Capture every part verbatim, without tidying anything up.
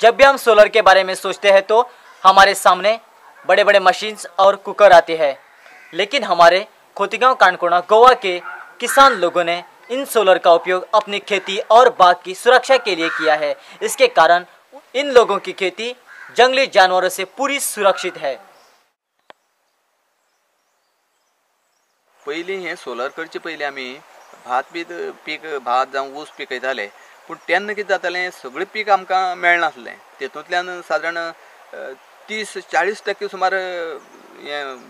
जब भी हम सोलर के बारे में सोचते हैं तो हमारे सामने बड़े बड़े मशीन्स और कुकर आते हैं, लेकिन हमारे खोतीगांव कांकोणा गोवा के किसान लोगों ने इन सोलर का उपयोग अपनी खेती और बाग की सुरक्षा के लिए किया है। इसके कारण इन लोगों की खेती जंगली जानवरों से पूरी सुरक्षित है। पहिले हे सोलर करचे पहिले आम्ही भात बीत पीक भात जावं ऊस पिकयताले, पण तेन्ना कितें जातालें सगळे पीक आमकां मेळनासलें। तेतूंतल्यान साधारण तीस चाळीस टक्के सुमार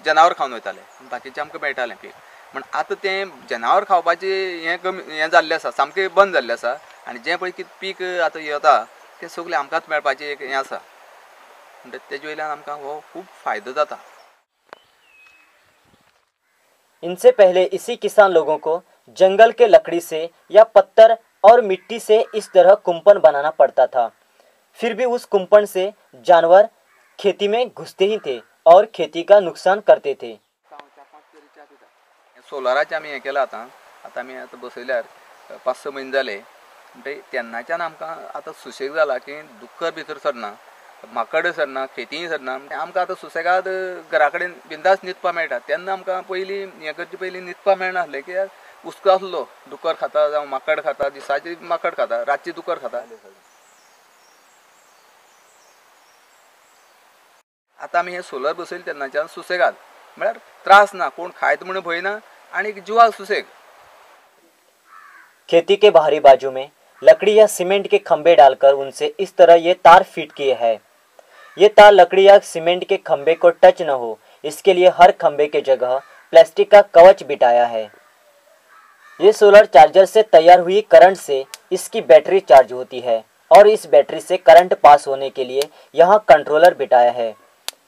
जनावर खावन वयतालें, बाकीचें आमकां मेळटालें पीक। पण आतां तें जनावर खावपाचें हें कमी हें जाल्लें आसा, सामकें बंद जाल्लें आसा। आनी जें पळय कितें पीक आतां येता तें सगळें आमकांच मेळपाचें एक हें आसा, म्हणजे तेजे वयल्यान आमकां हो खूब फायदो जाता। इनसे पहले इसी किसान लोगों को जंगल के लकड़ी से या पत्थर और मिट्टी से इस तरह कुंपण बनाना पड़ता था, फिर भी उस कुंपण से जानवर खेती में घुसते ही थे और खेती का नुकसान करते थे। सोलराचे आम्ही हे केला आता आता आम्ही आता बसल्यार पांच स महिने झाले। तेन्नाच्यान आमकां आता सुशेग जाला की दुक्कर भितर सरना, माकड सरना, खेतीय सरना। आमकां आता सुसेगाद घरा कडेन बिंदास न्हिदपा मेळटा। तेन्ना आमकां पयली हे करचे पयली न्हिदपा मेळनासलें, कित्याक उसको आसलो दुकर खाता जावं माकड खाता, दिसाची माकड खाता, रातची दुकर खाता। आता आम्ही हे सोलर बसयले तेन्नाच्यान सुसेगाद, म्हळ्यार त्रास ना, कोण खायत म्हणून भय ना, आणि जीवाक सुसेग। खेती के बाहरी बाजू में लकड़ी या सीमेंट के खंबे डालकर उनसे इस तरह ये तार फिट किए हैं। ये तार लकड़ी या सीमेंट के खंबे को टच न हो, इसके लिए हर खंबे के जगह प्लास्टिक का कवच बिठाया है। ये सोलर चार्जर से तैयार हुई करंट से इसकी बैटरी चार्ज होती है और इस बैटरी से करंट पास होने के लिए यहाँ कंट्रोलर बिठाया है।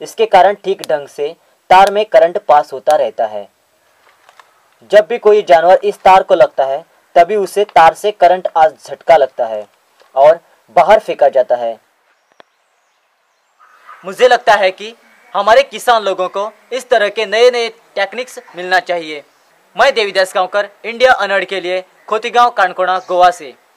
इसके कारण ठीक ढंग से तार में करंट पास होता रहता है। जब भी कोई जानवर इस तार को लगता है तभी उसे तार से करंट आज झटका लगता है और बाहर फेंका जाता है। मुझे लगता है कि हमारे किसान लोगों को इस तरह के नए नए टेक्निक्स मिलना चाहिए। मैं देवीदास गावकर, इंडिया अनर्ड के लिए, खोतीगांव कांकोणा गोवा से।